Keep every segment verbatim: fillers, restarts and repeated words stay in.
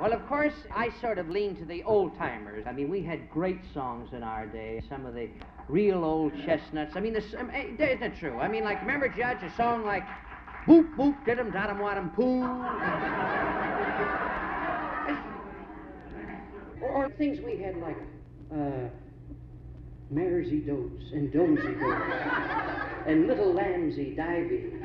Well, of course, I sort of lean to the old-timers. I mean, we had great songs in our day, some of the real old chestnuts. I mean, this, um, isn't it true? I mean, like, remember, Judge, a song like, boop, boop, didum, dodum, wadum, poo. Or things we had like, uh, maresy dotes and domesy dotes and little lambsy divey.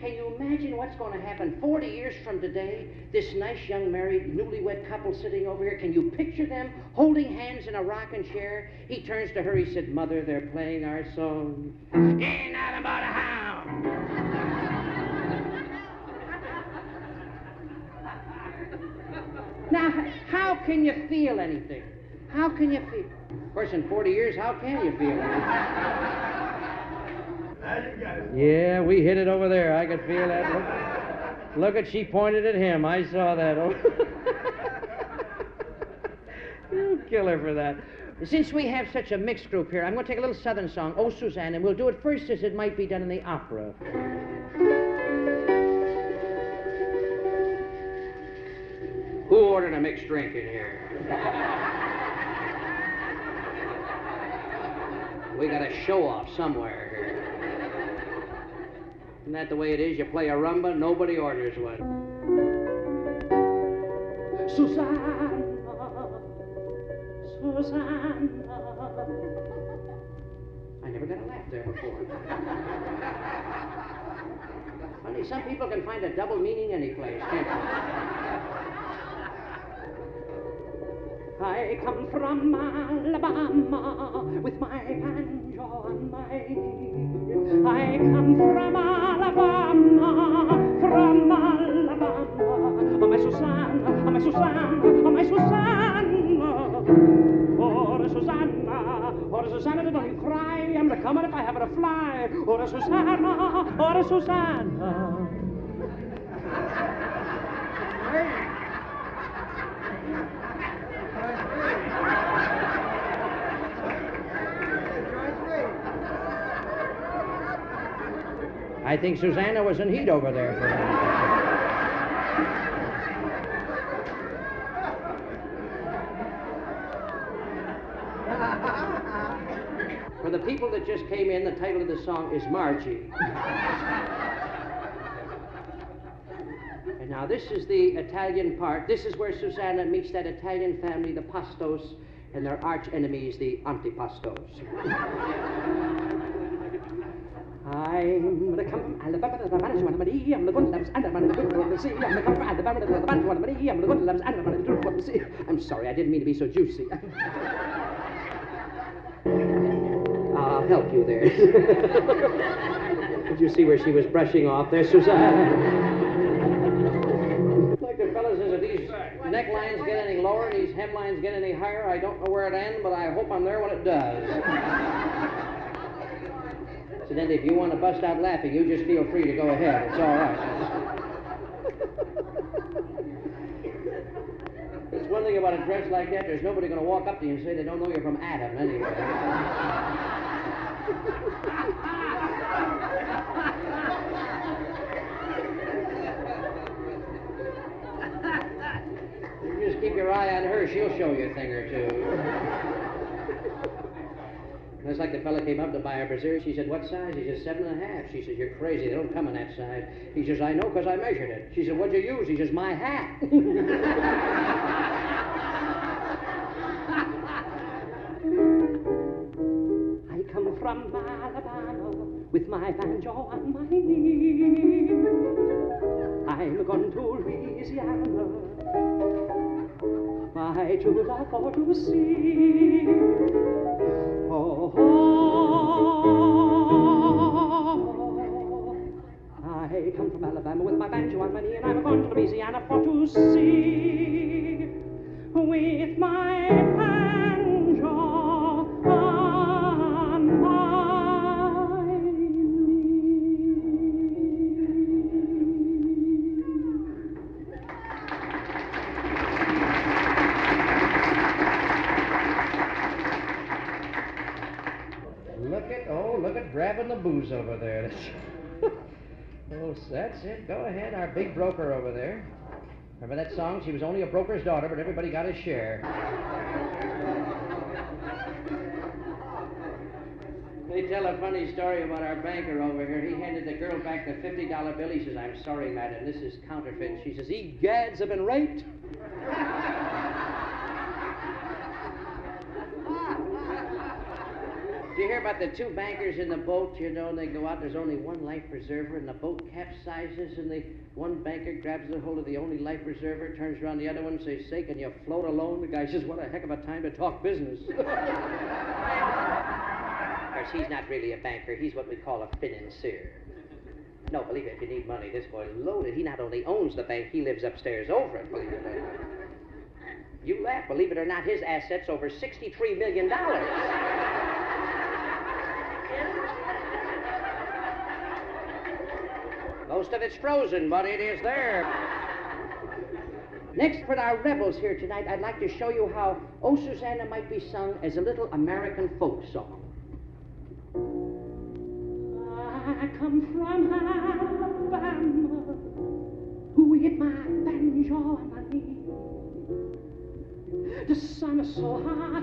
Can you imagine what's going to happen forty years from today? This nice young married newlywed couple sitting over here, can you picture them holding hands in a rocking chair? He turns to her, he said, "Mother, they're playing our song. Ain't nothing but a hound." Now, how can you feel anything? How can you feel? Of course, in forty years, how can you feel anything? Yeah, we hit it over there. I could feel that. Look, look at, she pointed at him. I saw that. Oh. You kill her for that. Since we have such a mixed group here, I'm going to take a little Southern song, "Oh, Suzanne," and we'll do it first as it might be done in the opera. Who ordered a mixed drink in here? We got a show-off somewhere here. Isn't that the way it is? You play a rumba, nobody orders one. Susanna, Susanna. I never got a laugh there before. Funny, some people can find a double meaning any place, can't they? I come from Alabama with my banjo and my... I come from Alabama. Alabama, from Alabama, oh my Susanna, oh my Susanna, oh my Susanna, oh Susanna, oh Susanna, don't you cry, I'm the comer if I have it a fly, oh Susanna, oh Susanna. I think Susanna was in heat over there for a minute. For the people that just came in, the title of the song is "Margie." And now this is the Italian part. This is where Susanna meets that Italian family, the Pastos, and their arch enemies, the Antipastos. I'm the come from Alabama, the Banjo and Marie, I'm the one that loves Alabama, the good one to see. I'm the come from Alabama, the Banjo and Marie, I'm the one that loves Alabama, the good one to see. I'm sorry, I didn't mean to be so juicy. I'll help you there. Did you see where she was brushing off there, Susanna? Like the fellas says, if these necklines get any lower, and these hemlines get any higher, I don't know where it ends, but I hope I'm there when it does. Incidentally, if you want to bust out laughing, you just feel free to go ahead. It's all right. It's one thing about a dress like that, there's nobody going to walk up to you and say they don't know you're from Adam anyway. You just keep your eye on her, she'll show you a thing or two. That's like the fella came up to buy a brassiere. She said, "What size?" He says, seven and a half. She says, "You're crazy. They don't come in that size." He says, "I know, because I measured it." She said, "What'd you use?" He says, "My hat." I come from Alabama with my banjo on my knee. I'm gone to Louisiana, my true love for to see. Oh, I come from Alabama with my banjo on my knee, and I'm going to Louisiana for to see with my banjo on my knee. Look at, oh, look at grabbing the booze over there. Oh, Well, that's it. Go ahead, our big broker over there. Remember that song? She was only a broker's daughter, but everybody got a share. They tell a funny story about our banker over here. He handed the girl back the fifty dollar bill. He says, "I'm sorry, madam, this is counterfeit." She says, "Egads, I've been raped." You hear about the two bankers in the boat, you know, and they go out, there's only one life preserver, and the boat capsizes, and the one banker grabs the hold of the only life preserver, turns around the other one and says, "Say, can you float alone?" The guy says, "What a heck of a time to talk business." Of course, he's not really a banker. He's what we call a financier. No, believe it, if you need money, this boy's loaded. He not only owns the bank, he lives upstairs over it, believe it or not. You laugh, believe it or not, his assets over sixty-three million dollars. Most of it's frozen, but it is there. Next, for our rebels here tonight, I'd like to show you how "Oh, Susanna" might be sung as a little American folk song. I come from Alabama, who hit my banjo on my knee. The sun is so hot, I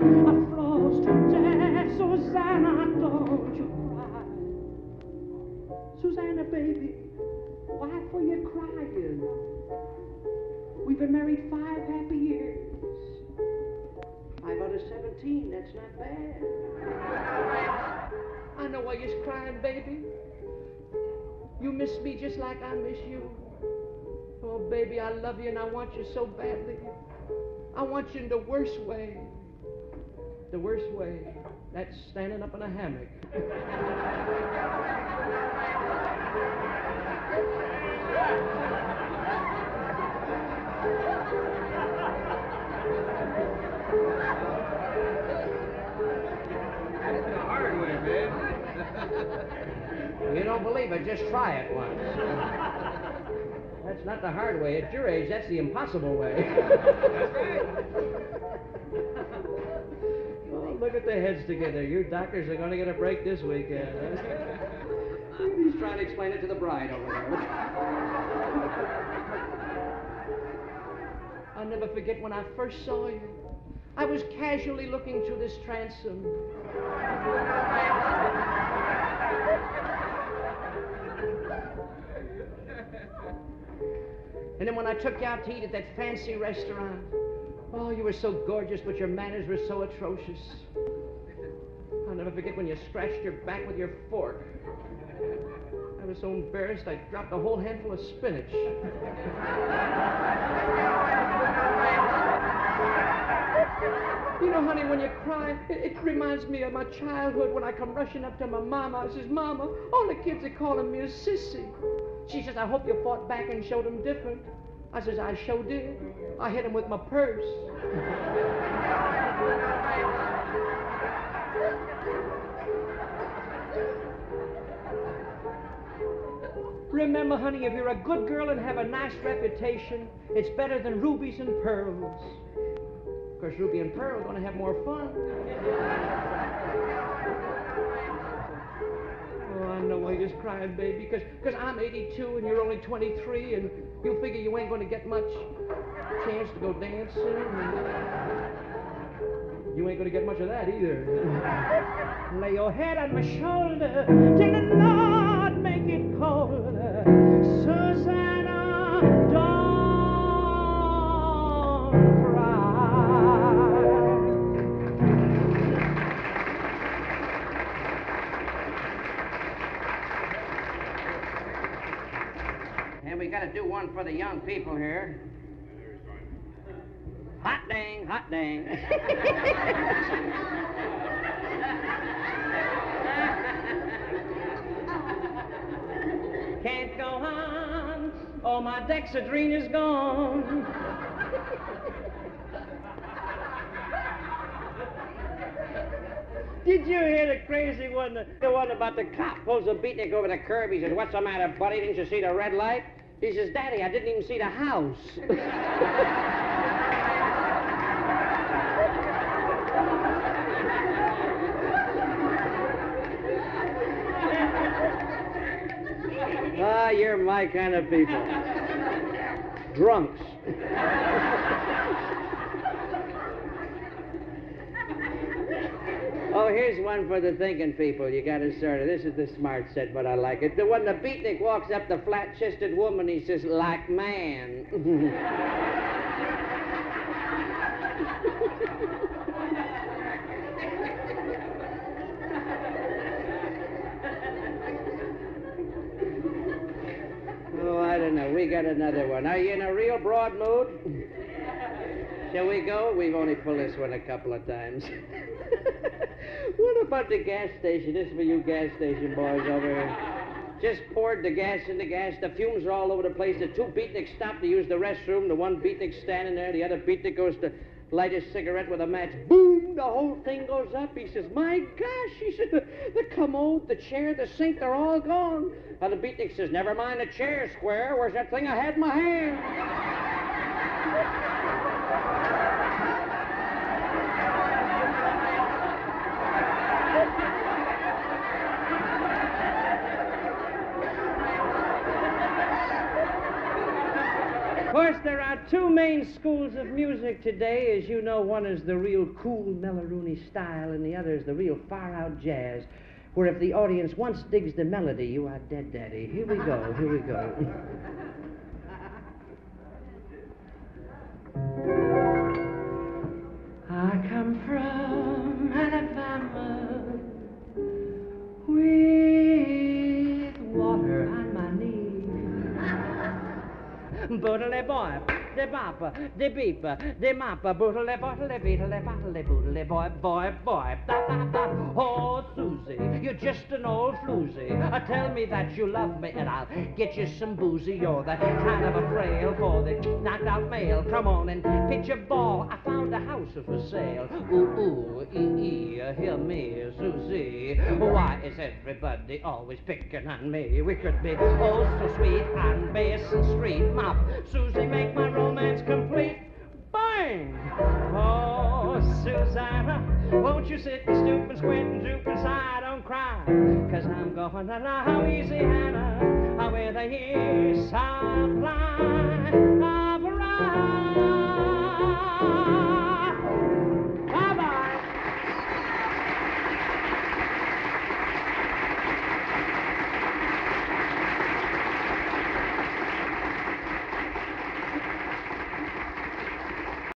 froze to death. Susanna, don't you cry. Susanna, baby, why for you crying? We've been married five happy years. I'm under seventeen, that's not bad. I know why you're crying, baby. You miss me just like I miss you. Oh, baby, I love you and I want you so badly. I want you in the worst way. The worst way. That's standing up in a hammock. That's the hard way, man. You don't believe it, just try it once. That's not the hard way. At your age, that's the impossible way. That's right. Look at their heads together. You doctors are going to get a break this weekend. Huh? He's trying to explain it to the bride over there. I'll never forget when I first saw you. I was casually looking through this transom. And then when I took you out to eat at that fancy restaurant, oh, you were so gorgeous, but your manners were so atrocious. I'll never forget when you scratched your back with your fork. I was so embarrassed, I dropped a whole handful of spinach. You know, honey, when you cry, it, it reminds me of my childhood when I come rushing up to my mama. I says, "Mama, all the kids are calling me a sissy." She says, "I hope you fought back and showed them different." I says, "I sure did. I hit him with my purse." Remember, honey, if you're a good girl and have a nice reputation, it's better than rubies and pearls. Of course, ruby and pearl are going to have more fun. Oh, I know why you're crying, baby, because because I'm eighty-two and you're only twenty-three, and you figure you ain't going to get much chance to go dancing. And you ain't going to get much of that either. Lay your head on my shoulder till the Lord make it colder. Susanna, don't cry. And we got to do one for the young people here. Hot dang, hot dang. Can't go on. Oh, my Dexedrine is gone. Did you hear the crazy one, the, the one about the cop pulls a beatnik over the curb? He says, "What's the matter, buddy? Didn't you see the red light?" He says, "Daddy, I didn't even see the house." Ah, you're my kind of people. Drunks. Oh, here's one for the thinking people. You got to sort of, this is the smart set, but I like it. The one, the beatnik walks up to flat-chested woman, he says, like man. Oh, I don't know. We got another one. Are you in a real broad mood? Shall we go? We've only pulled this one a couple of times. What about the gas station? This is for you gas station boys over here. Just poured the gas in the gas. The fumes are all over the place. The two beatniks stop to use the restroom. The one beatnik's standing there. The other beatnik goes to light his cigarette with a match. Boom! The whole thing goes up. He says, my gosh! He said, the, the commode, the chair, the sink, they're all gone. Now the beatnik says, never mind the chair, Square. Where's that thing I had in my hand? Of course, there are two main schools of music today. As you know, one is the real cool Melaruni style, and the other is the real far-out jazz, where if the audience once digs the melody, you are dead, Daddy. Here we go, here we go. I come from Alabama with water on my knees. Boodle boy, de bopper, de beeper, de mopper, boodle bottle, beetle, bottle, boodle boy, boy, boy. Oh, Susie, you're just an old floozy. Tell me that you love me and I'll get you some boozy. You're the kind of a frail for the knocked out male. Come on and pitch a ball. I found a house for sale. Ooh, ooh, ee, ee, hear me, Susie. Why is everybody always picking on me? We could be oh so sweet on Basin Street. Mop, Susie, make my romance complete. Bang! Oh, Susanna, won't you sit and stoop and squint and droop and sigh? Don't cry, cause I'm going to allow easy Hannah with a year's supply of rye.